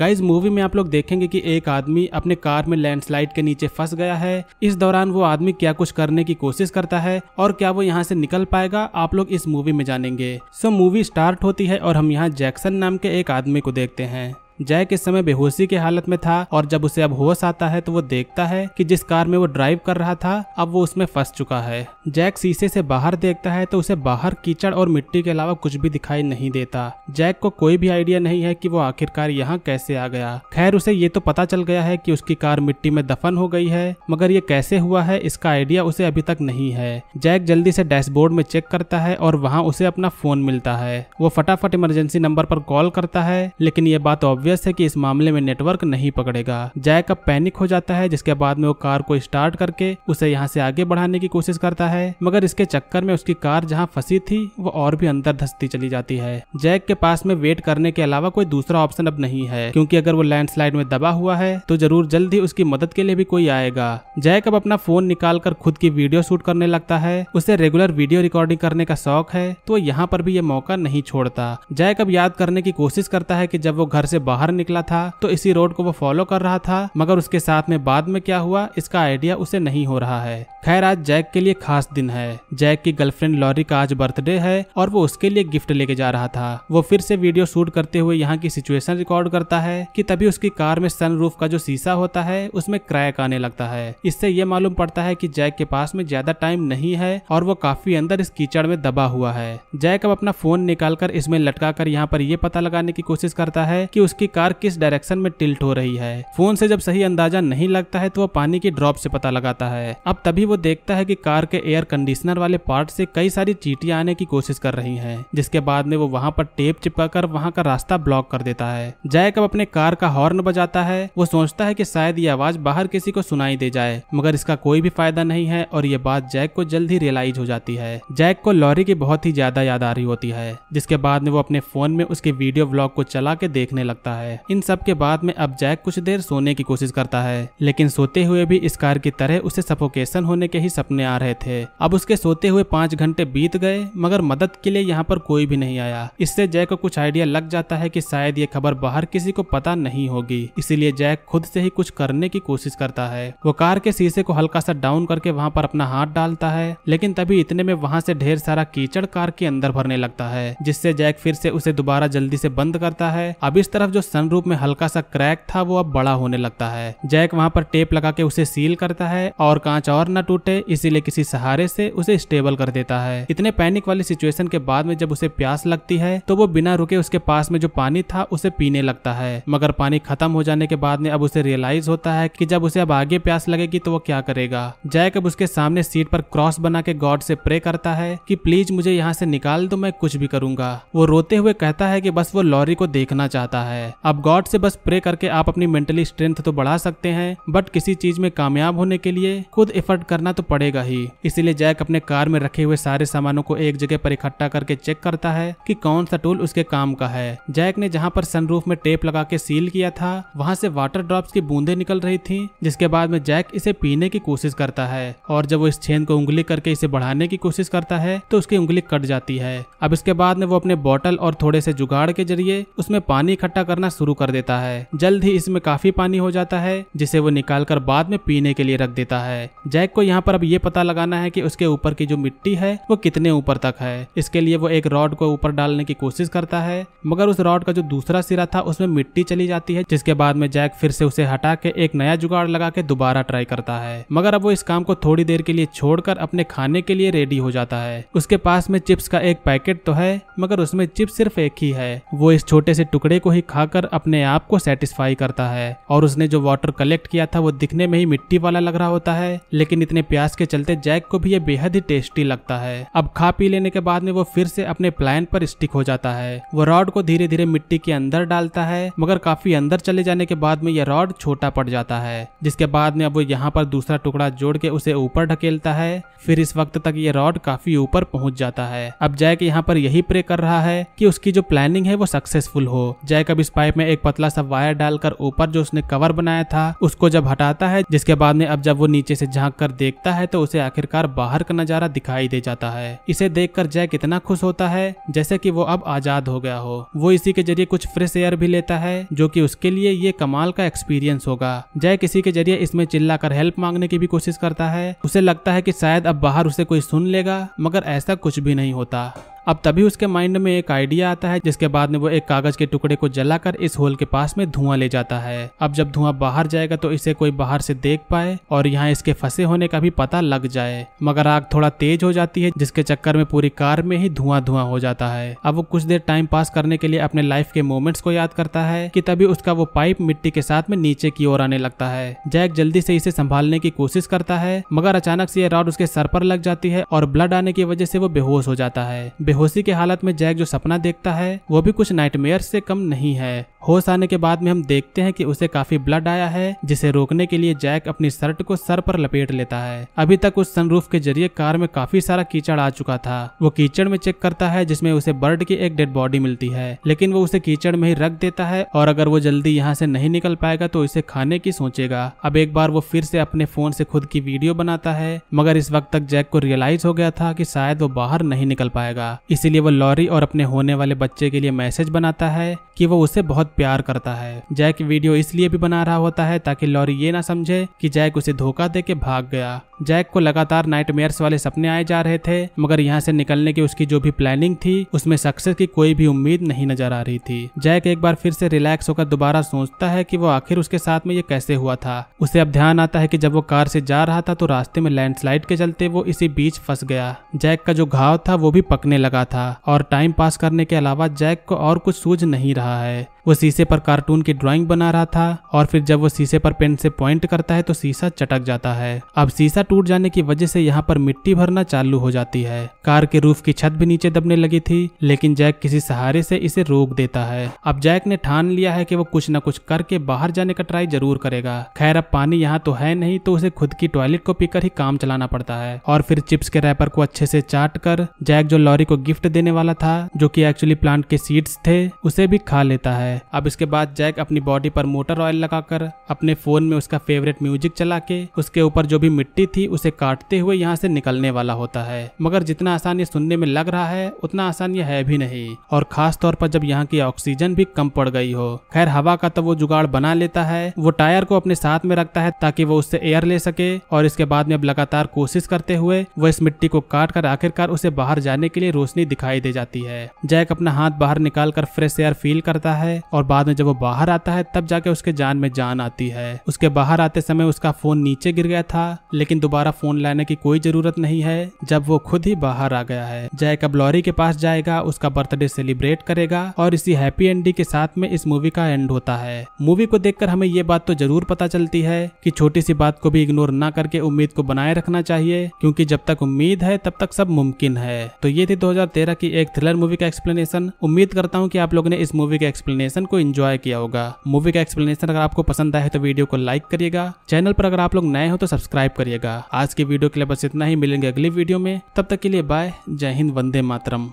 Guys movie में आप लोग देखेंगे कि एक आदमी अपने कार में लैंडस्लाइड के नीचे फंस गया है। इस दौरान वो आदमी क्या कुछ करने की कोशिश करता है और क्या वो यहाँ से निकल पाएगा, आप लोग इस मूवी में जानेंगे। सो मूवी स्टार्ट होती है और हम यहाँ जैक्सन नाम के एक आदमी को देखते हैं। जैक इस समय बेहोशी की हालत में था और जब उसे अब होश आता है तो वो देखता है कि जिस कार में वो ड्राइव कर रहा था अब वो उसमें फंस चुका है। जैक शीशे से बाहर देखता है तो उसे बाहर कीचड़ और मिट्टी के अलावा कुछ भी दिखाई नहीं देता। जैक को कोई भी आइडिया नहीं है कि वो आखिरकार यहाँ कैसे आ गया। खैर उसे ये तो पता चल गया है कि उसकी कार मिट्टी में दफन हो गई है, मगर ये कैसे हुआ है इसका आइडिया उसे अभी तक नहीं है। जैक जल्दी से डैशबोर्ड में चेक करता है और वहाँ उसे अपना फोन मिलता है। वो फटाफट इमरजेंसी नंबर पर कॉल करता है, लेकिन ये बात ऑब्वियस है कि इस मामले में नेटवर्क नहीं पकड़ेगा। जैक अब पैनिक हो जाता है, जिसके बाद में वो कार को स्टार्ट करके उसे यहाँ से आगे बढ़ाने की कोशिश करता है, मगर इसके चक्कर में उसकी कार जहाँ फंसी थी वो और भी अंदर धंसती चली जाती है। जैक के पास में वेट करने के अलावा कोई दूसरा ऑप्शन अब नहीं है, क्योंकि अगर वो लैंडस्लाइड में दबा हुआ है तो जरूर जल्द ही उसकी मदद के लिए भी कोई आएगा। जैक अब अपना फोन निकाल कर खुद की वीडियो शूट करने लगता है। उसे रेगुलर वीडियो रिकॉर्डिंग करने का शौक है, तो यहाँ पर भी ये मौका नहीं छोड़ता। जैक अब याद करने की कोशिश करता है कि जब वो घर से बाहर निकला था तो इसी रोड को वो फॉलो कर रहा था, मगर उसके साथ में बाद में क्या हुआ इसका आइडिया उसे नहीं हो रहा है। खैर आज जैक के लिए खास दिन है। जैक की गर्लफ्रेंड लॉरी का आज बर्थडे है और वो उसके लिए गिफ्ट लेके जा रहा था। वो फिर से वीडियो शूट करते हुए यहाँ की सिचुएशन रिकॉर्ड करता है कि तभी उसकी कार में सनरूफ का जो शीशा होता है उसमें क्रैक आने लगता है। इससे ये मालूम पड़ता है कि जैक के पास में ज्यादा टाइम नहीं है और वो काफी अंदर इस कीचड़ में दबा हुआ है। जैक अब अपना फोन निकाल कर इसमें लटका कर यहाँ पर ये पता लगाने की कोशिश करता है कि उसकी कार किस डायरेक्शन में टिल्ट हो रही है। फोन से जब सही अंदाजा नहीं लगता है तो वो पानी की ड्रॉप से पता लगाता है। अब तभी वो देखता है कि कार के एयर कंडीशनर वाले पार्ट से कई सारी चींटियां आने की कोशिश कर रही हैं, जिसके बाद में वो वहां पर टेप चिपकाकर वहां का रास्ता ब्लॉक कर देता है। जैक अब अपने कार का हॉर्न बजाता है। वो सोचता है कि शायद ये आवाज बाहर किसी को सुनाई दे जाए, मगर इसका कोई भी फायदा नहीं है और ये बात जैक को जल्द ही रियलाइज हो जाती है। जैक को लॉरी की बहुत ही ज्यादा याद आ रही होती है, जिसके बाद में वो अपने फोन में उसके वीडियो ब्लॉग को चला के देखने लगता है। इन सब के बाद में अब जैक कुछ देर सोने की कोशिश करता है, लेकिन सोते हुए भी इस कार की तरह उसे सफोकेशन होने के ही सपने आ रहे थे। अब उसके सोते हुए 5 घंटे बीत गए, मगर मदद के लिए यहाँ पर कोई भी नहीं आया। इससे जैक को कुछ आइडिया लग जाता है कि शायद ये खबर बाहर किसी को पता नहीं होगी, इसीलिए जैक खुद से ही कुछ करने की कोशिश करता है। वो कार के शीशे को हल्का सा डाउन करके वहाँ पर अपना हाथ डालता है, लेकिन तभी इतने में वहाँ से ढेर सारा कीचड़ कार के अंदर भरने लगता है, जिससे जैक फिर से उसे दोबारा जल्दी से बंद करता है। अब इस तरफ जो सनरूफ में हल्का सा क्रैक था वो अब बड़ा होने लगता है। जैक वहां पर टेप लगा के उसे सील करता है और कांच और न टूटे इसीलिए किसी सहारे से उसे स्टेबल कर देता है। इतने पैनिक वाली सिचुएशन के बाद में जब उसे प्यास लगती है तो वो बिना रुके उसके पास में जो पानी था उसे पीने लगता है, मगर पानी खत्म हो जाने के बाद में अब उसे रियलाइज होता है कि जब उसे अब आगे प्यास लगेगी तो वो क्या करेगा। जैक अब उसके सामने सीट पर क्रॉस बना के गॉड से प्रे करता है कि प्लीज मुझे यहाँ से निकाल दो, मैं कुछ भी करूंगा। वो रोते हुए कहता है कि बस वो लॉरी को देखना चाहता है। अब गॉड से बस प्रे करके आप अपनी मेंटली स्ट्रेंथ तो बढ़ा सकते हैं, बट किसी चीज में कामयाब होने के लिए खुद एफर्ट करना तो पड़ेगा ही। इसीलिए जैक अपने कार में रखे हुए सारे सामानों को एक जगह पर इकट्ठा करके चेक करता है कि कौन सा टूल उसके काम का है। जैक ने जहाँ पर सनरूफ में टेप लगा के सील किया था वहाँ से वाटर ड्रॉप्स की बूंदें निकल रही थी, जिसके बाद में जैक इसे पीने की कोशिश करता है और जब वो इस छेद को उंगली करके इसे बढ़ाने की कोशिश करता है तो उसकी उंगली कट जाती है। अब इसके बाद में वो अपने बॉटल और थोड़े से जुगाड़ के जरिए उसमें पानी इकट्ठा करना शुरू कर देता है। जल्द ही इसमें काफी पानी हो जाता है, जिसे वो निकालकर बाद में पीने के लिए रख देता है। जैक को यहाँ पर अब ये पता लगाना है कि उसके ऊपर की जो मिट्टी है वो कितने ऊपर तक है। इसके लिए वो एक रॉड को ऊपर डालने की कोशिश करता है, मगर उस रॉड का जो दूसरा सिरा था उसमें मिट्टी चली जाती है, जिसके बाद में जैक फिर से उसे हटा के एक नया जुगाड़ लगा के दोबारा ट्राई करता है। मगर अब वो इस काम को थोड़ी देर के लिए छोड़कर अपने खाने के लिए रेडी हो जाता है। उसके पास में चिप्स का एक पैकेट तो है, मगर उसमें चिप्स सिर्फ एक ही है। वो इस छोटे से टुकड़े को ही खाकर अपने आप को सेटिस्फाई करता है और उसने जो वाटर कलेक्ट किया था वो दिखने में ही मिट्टी वाला लग रहा होता है, लेकिन इतने प्यास के चलते जैक को भी ये बेहद ही टेस्टी लगता है। अब खा पी लेने के बाद में वो फिर से अपने प्लान पर स्टिक हो जाता है। वो रॉड को धीरे धीरे मिट्टी के अंदर डालता है, मगर काफी अंदर चले जाने के बाद में यह रॉड छोटा पड़ जाता है, जिसके बाद में अब वो यहाँ पर दूसरा टुकड़ा जोड़ के उसे ऊपर ढकेलता है। फिर इस वक्त तक ये रॉड काफी ऊपर पहुंच जाता है। अब जैक यहाँ पर यही प्रे कर रहा है कि उसकी जो प्लानिंग है वो सक्सेसफुल हो। जैक अब इस पाइप में एक पतला सा वायर डालकर ऊपर जो उसने कवर बनाया था उसको जब हटाता है, जिसके बाद में अब जब वो नीचे से झांक कर देखता है तो उसे आखिरकार बाहर का नजारा दिखाई दे जाता है। इसे देखकर जैक इतना खुश होता है जैसे कि वो अब आजाद हो गया हो। वो इसी के जरिए कुछ फ्रेश एयर भी लेता है जो कि उसके लिए ये कमाल का एक्सपीरियंस होगा। जैक इसी के जरिए इसमें चिल्लाकर हेल्प मांगने की भी कोशिश करता है। उसे लगता है कि शायद अब बाहर उसे कोई सुन लेगा, मगर ऐसा कुछ भी नहीं होता। अब तभी उसके माइंड में एक आइडिया आता है, जिसके बाद में वो एक कागज के टुकड़े को जलाकर इस होल के पास में धुआं ले जाता है। अब जब धुआं बाहर जाएगा तो इसे कोई बाहर से देख पाए और यहाँ इसके फंसे होने का भी पता लग जाए, मगर आग थोड़ा तेज हो जाती है जिसके चक्कर में पूरी कार में ही धुआं हो जाता है। अब वो कुछ देर टाइम पास करने के लिए अपने लाइफ के मोमेंट्स को याद करता है कि तभी उसका वो पाइप मिट्टी के साथ में नीचे की ओर आने लगता है। जैक जल्दी से इसे संभालने की कोशिश करता है, मगर अचानक से यह रॉड उसके सर पर लग जाती है और ब्लड आने की वजह से वो बेहोश हो जाता है। बेहोशी की हालत में जैक जो सपना देखता है वो भी कुछ नाइटमेयर से कम नहीं है। होश आने के बाद में हम देखते हैं कि उसे काफी ब्लड आया है, जिसे रोकने के लिए जैक अपनी शर्ट को सर पर लपेट लेता है। अभी तक उस सनरूफ के जरिए कार में काफी सारा कीचड़ आ चुका था। वो कीचड़ में चेक करता है जिसमें उसे बर्ड की एक डेड बॉडी मिलती है, लेकिन वो उसे कीचड़ में ही रख देता है और अगर वो जल्दी यहाँ से नहीं निकल पाएगा तो इसे खाने की सोचेगा। अब एक बार वो फिर से अपने फोन से खुद की वीडियो बनाता है, मगर इस वक्त तक जैक को रियलाइज हो गया था कि शायद वो बाहर नहीं निकल पाएगा। इसीलिए वो लॉरी और अपने होने वाले बच्चे के लिए मैसेज बनाता है कि वो उसे बहुत प्यार करता है। जैक वीडियो इसलिए भी बना रहा होता है ताकि लॉरी ये ना समझे कि जैक उसे धोखा देके भाग गया। जैक को लगातार नाइटमेयर्स वाले सपने आए जा रहे थे, मगर यहाँ से निकलने की उसकी जो भी प्लानिंग थी उसमें सक्सेस की कोई भी उम्मीद नहीं नजर आ रही थी। जैक एक बार फिर से रिलैक्स होकर दोबारा सोचता है कि वो आखिर उसके साथ में ये कैसे हुआ था। उसे अब ध्यान आता है कि जब वो कार से जा रहा था तो रास्ते में लैंडस्लाइड के चलते वो इसी बीच फंस गया। जैक का जो घाव था वो भी पकने लगा था और टाइम पास करने के अलावा जैक को और कुछ सूझ नहीं रहा है। वो शीशे पर कार्टून की ड्राइंग बना रहा था और फिर जब वो शीशे पर पेन से पॉइंट करता है तो शीशा चटक जाता है। अब शीशा टूट जाने की वजह से यहाँ पर मिट्टी भरना चालू हो जाती है। कार के रूफ की छत भी नीचे दबने लगी थी, लेकिन जैक किसी सहारे से इसे रोक देता है। अब जैक ने ठान लिया है कि वो कुछ न कुछ करके बाहर जाने का ट्राई जरूर करेगा। खैर अब पानी यहाँ तो है नहीं तो उसे खुद की टॉयलेट को पीकर ही काम चलाना पड़ता है। और फिर चिप्स के रैपर को अच्छे से चाट कर जैक जो लॉरी को गिफ्ट देने वाला था, जो कि एक्चुअली प्लांट के सीड्स थे, उसे भी खा लेता है। अब इसके बाद जैक अपनी बॉडी पर मोटर ऑयल लगाकर अपने फोन में उसका फेवरेट म्यूजिक चला के उसके ऊपर जो भी मिट्टी थी उसे काटते हुए यहाँ से निकलने वाला होता है। मगर जितना आसान ये सुनने में लग रहा है उतना आसान ये है भी नहीं, और खास तौर पर जब यहाँ की ऑक्सीजन भी कम पड़ गई हो। खैर हवा का तो वो जुगाड़ बना लेता है। वो टायर को अपने साथ में रखता है ताकि वो उससे एयर ले सके और इसके बाद में अब लगातार कोशिश करते हुए वो इस मिट्टी को काट कर आखिरकार उसे बाहर जाने के लिए रोशनी दिखाई दे जाती है। जैक अपना हाथ बाहर निकाल कर फ्रेश एयर फील करता है और बाद में जब वो बाहर आता है तब जाके उसके जान में जान आती है। उसके बाहर आते समय उसका फोन नीचे गिर गया था, लेकिन दोबारा फोन लाने की कोई जरूरत नहीं है जब वो खुद ही बाहर आ गया है। जैक अब लॉरी के पास जाएगा, उसका बर्थडे सेलिब्रेट करेगा और इसी हैप्पी एंडिंग के साथ में इस मूवी का एंड होता है। मूवी को देखकर हमें ये बात तो जरूर पता चलती है कि छोटी सी बात को भी इग्नोर ना करके उम्मीद को बनाए रखना चाहिए, क्योंकि जब तक उम्मीद है तब तक सब मुमकिन है। तो ये थी 2013 की एक थ्रिलर मूवी का एक्सप्लेनेशन। उम्मीद करता हूँ कि आप लोगों ने इस मूवी के एक्सप्लेनेशन को एंजॉय किया होगा। मूवी का एक्सप्लेनेशन अगर आपको पसंद आए तो वीडियो को लाइक करिएगा। चैनल पर अगर आप लोग नए हो तो सब्सक्राइब करिएगा। आज की वीडियो के लिए बस इतना ही, मिलेंगे अगली वीडियो में। तब तक के लिए बाय। जय हिंद, वंदे मातरम।